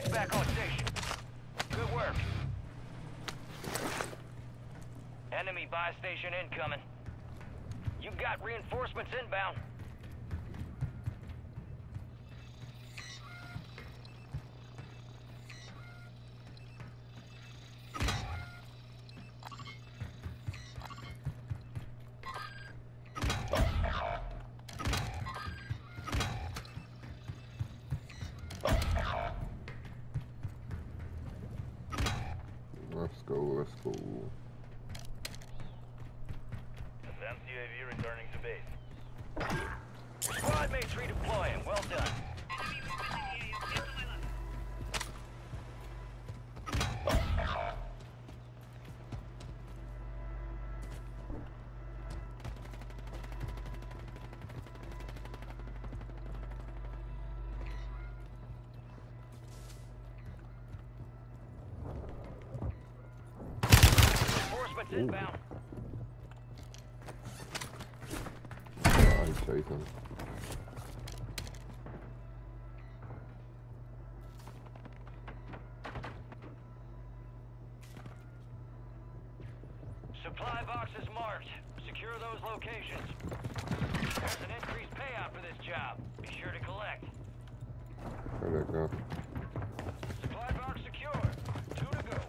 teammates back on station. Good work. Enemy buy station incoming. You've got reinforcements inbound. Let's go. Advanced UAV returning to base. Squad mates redeploying. Well done. Enemy movement in the area. Inbound. Oh, he's chasing. Supply boxes marked. Secure those locations. There's an increased payout for this job. Be sure to collect. Where'd that go? Supply box secure. 2 to go.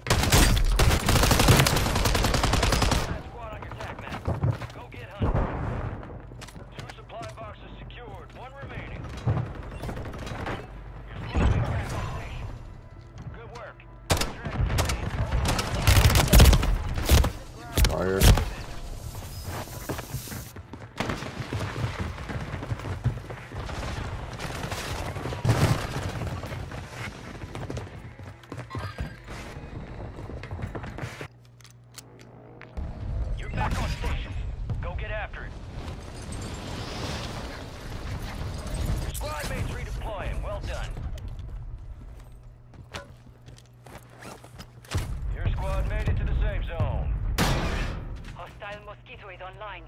Fire. You're back on station. Go get after it. Your squad mates redeploying. Well done. Your squad made it to the safe zone. Hostile Mosquito is online.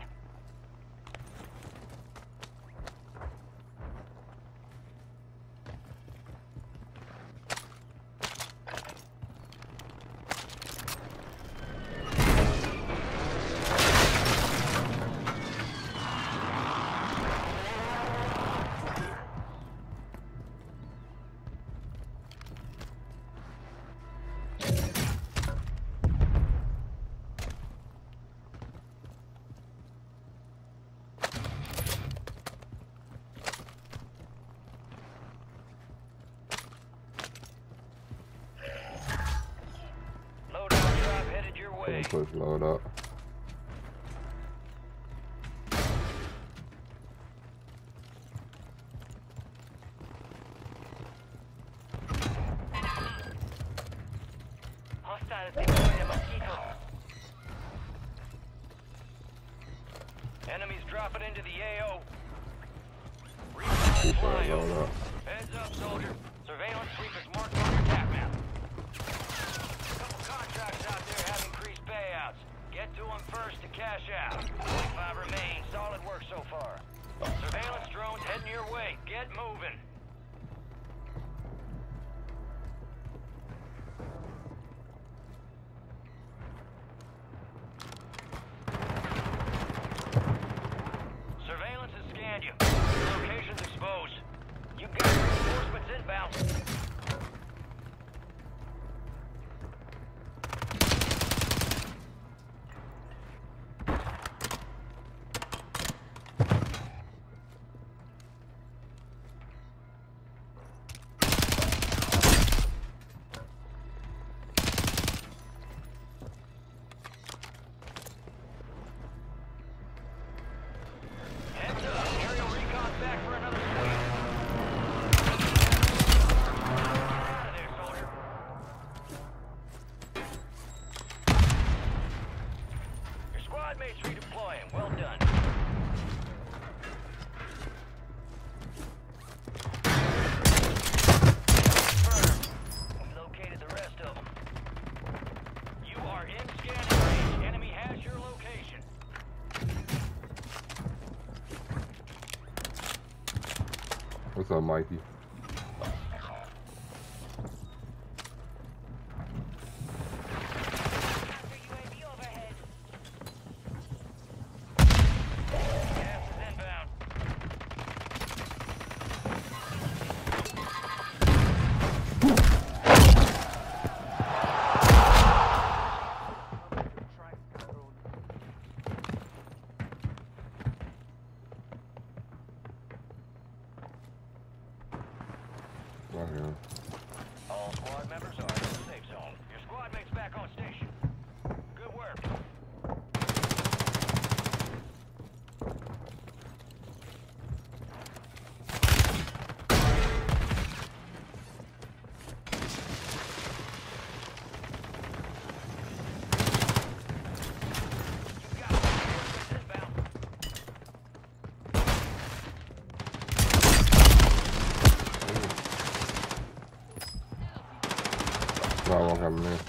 Push load up. Hostiles deploying a Mosquito. Enemies dropping into the AO. Recon flyover. Heads up, soldier. Surveillance sweep is marked on your attack map. A couple contracts out there having increased payouts. Get to them first to cash out. 25 remain. Solid work so far. Surveillance drones heading your way. Get moving. Surveillance has scanned you. Locations exposed. You've got reinforcements inbound. Well done. Confirmed. We located the rest of them. You are in scanning range. Enemy has your location. What's up, Mikey? Fuck yeah. All squad members are in the safe zone. Your squad mate's back on station. Good work. I won't have a minute.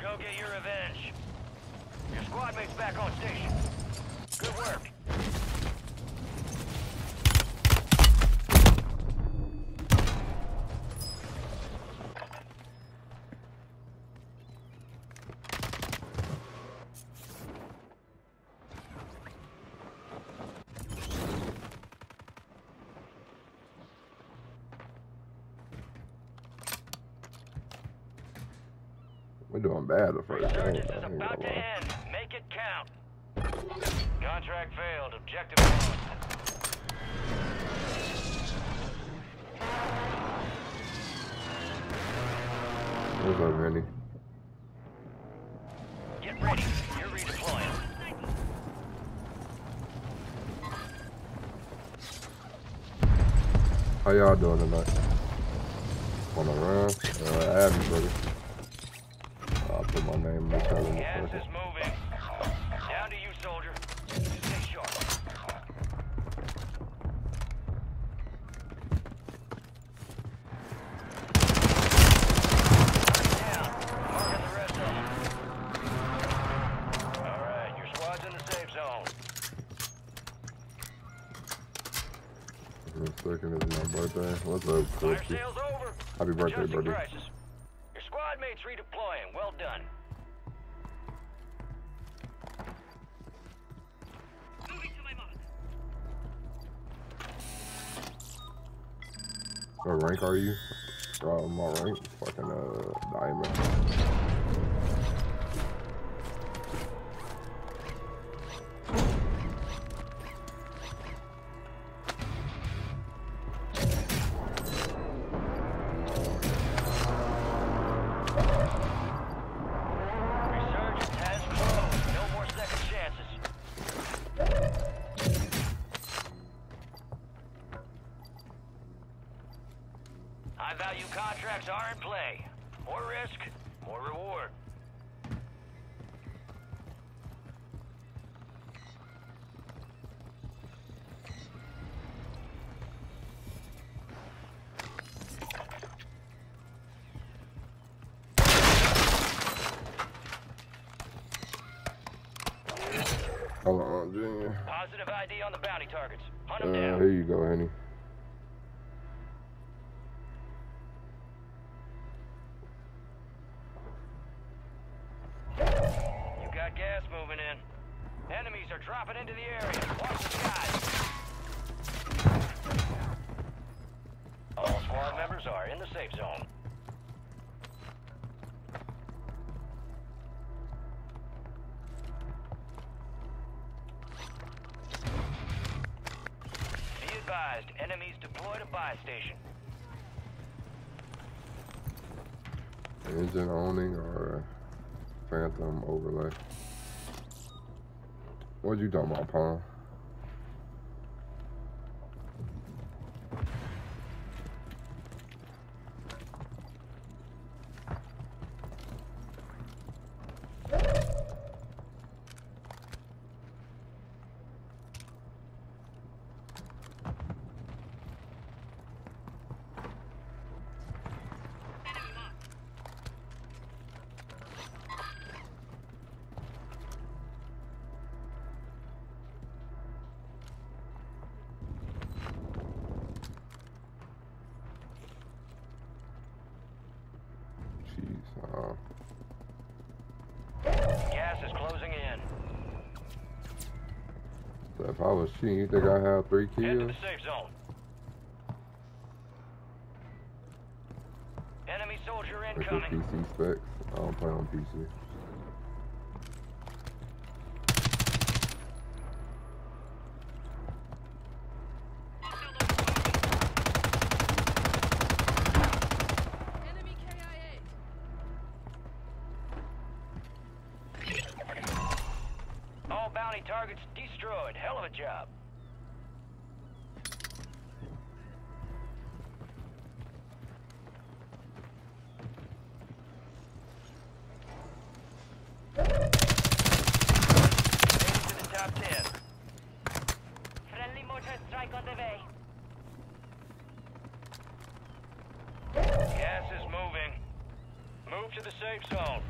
Go get your revenge. Your squad mate's back on station. Good work. We're doing bad the first time. Resurgence is about to end. Make it count. Contract failed. Objective lost. What's up, Randy? Get ready. You're redeploying. How y'all doing tonight? On the run? Abby, brother. Put my name in the column. Gas is moving. Down to you, soldier. Just stay sharp. Down. Marking the rest of them. All right, your squad's in the safe zone. The second is my birthday. What's up, Fire sale's over. Happy birthday, buddy. Squadmates redeploying. Well done. Moving to my mark. What rank are you? My rank? Fucking diamond. High-value contracts are in play. More risk, more reward. Hold on, Junior. Positive ID on the bounty targets. Hunt them down. Here you go, Henny. Gas moving in. Enemies are dropping into the area. Watch the skies. All squad members are in the safe zone. Be advised, enemies deployed a buy station. Engine owning or Phantom overlay. What you talking about, Paul? jeez. Gas is closing in. So if I was cheating, you think I have 3 kills? Head to the safe zone. Enemy soldier incoming. PC specs. I don't play on PC. Targets destroyed. Hell of a job. Made it to the top 10. Friendly mortar strike on the way. Gas is moving. Move to the safe zone.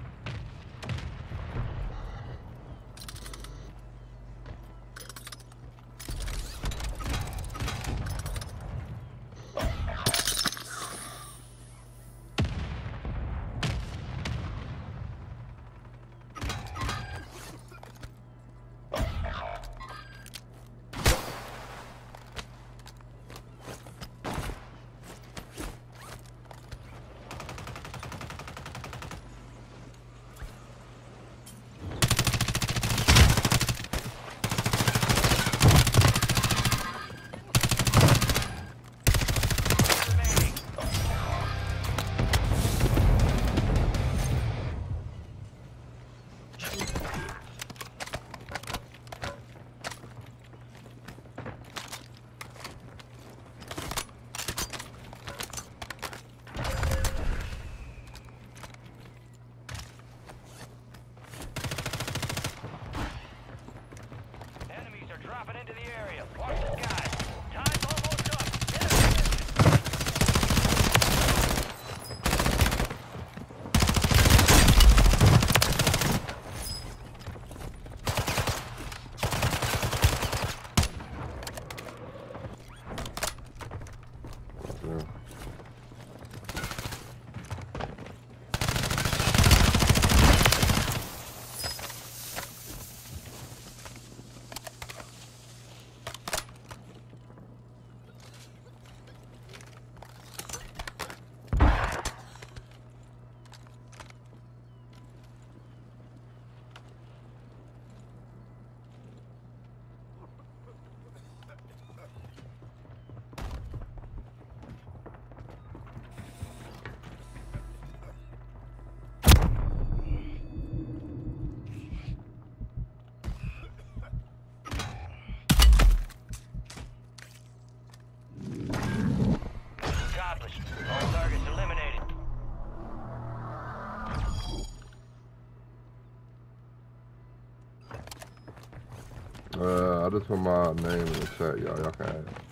I just put my name in the chat, y'all. Y'all can add it.